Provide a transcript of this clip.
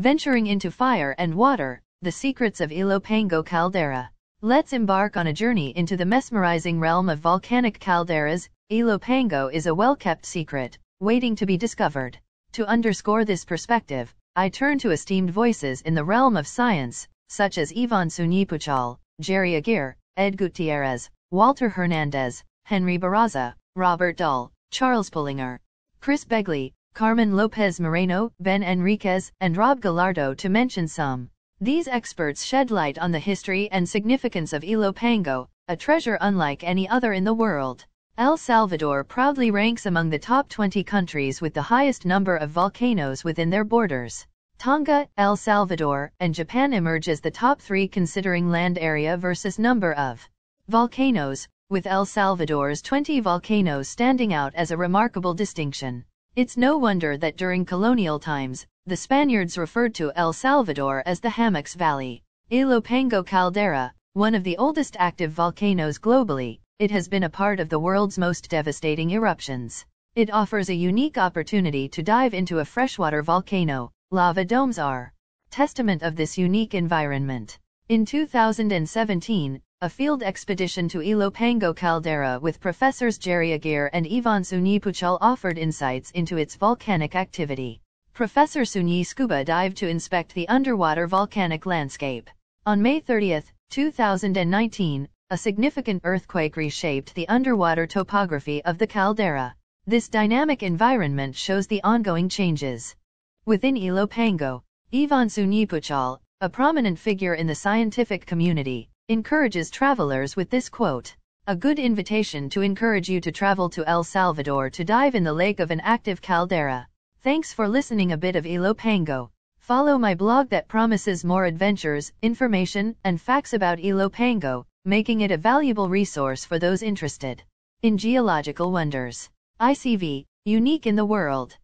Venturing into fire and water, the secrets of Ilopango Caldera. Let's embark on a journey into the mesmerizing realm of volcanic calderas. Ilopango is a well-kept secret, waiting to be discovered. To underscore this perspective, I turn to esteemed voices in the realm of science, such as Iván Sunyé-Puchol, Jerry Aguirre, Ed Gutierrez, Walter Hernandéz, Henry Barraza, Robert Dull, Charles Pullinger, Chris Begley, Carmen López Moreno, Ben Enriquez, and Rob Gallardo, to mention some. These experts shed light on the history and significance of Ilopango, a treasure unlike any other in the world. El Salvador proudly ranks among the top 20 countries with the highest number of volcanoes within their borders. Tonga, El Salvador, and Japan emerge as the top three considering land area versus number of volcanoes, with El Salvador's 20 volcanoes standing out as a remarkable distinction. It's no wonder that during colonial times, the Spaniards referred to El Salvador as the Hammocks Valley. Ilopango Caldera, one of the oldest active volcanoes globally, it has been a part of the world's most devastating eruptions. It offers a unique opportunity to dive into a freshwater volcano. Lava domes are a testament of this unique environment. In 2017, a field expedition to Ilopango Caldera with professors Jerry Aguirre and Iván Sunyé-Puchol offered insights into its volcanic activity. Professor Sunyé scuba dived to inspect the underwater volcanic landscape. On May 30, 2019, a significant earthquake reshaped the underwater topography of the caldera. This dynamic environment shows the ongoing changes within Ilopango. Iván Sunyé-Puchol, a prominent figure in the scientific community, encourages travelers with this quote: "A good invitation to encourage you to travel to El Salvador to dive in the lake of an active caldera." Thanks for listening a bit of Ilopango. Follow my blog that promises more adventures, information, and facts about Ilopango, making it a valuable resource for those interested in geological wonders. ICV, unique in the world.